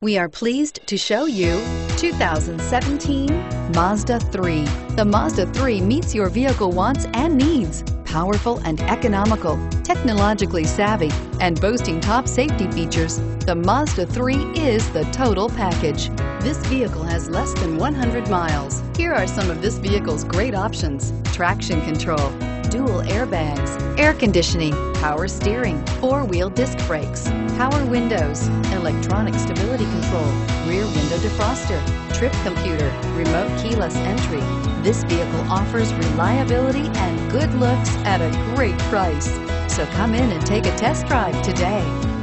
We are pleased to show you 2017 Mazda 3. The Mazda 3 meets your vehicle wants and needs. Powerful and economical, technologically savvy, and boasting top safety features, the Mazda 3 is the total package. This vehicle has less than 100 miles. Here are some of this vehicle's great options: traction control, dual airbags, air conditioning, power steering, four-wheel disc brakes, power windows, electronic stability control, rear window defroster, trip computer, remote keyless entry. This vehicle offers reliability and good looks at a great price. So come in and take a test drive today.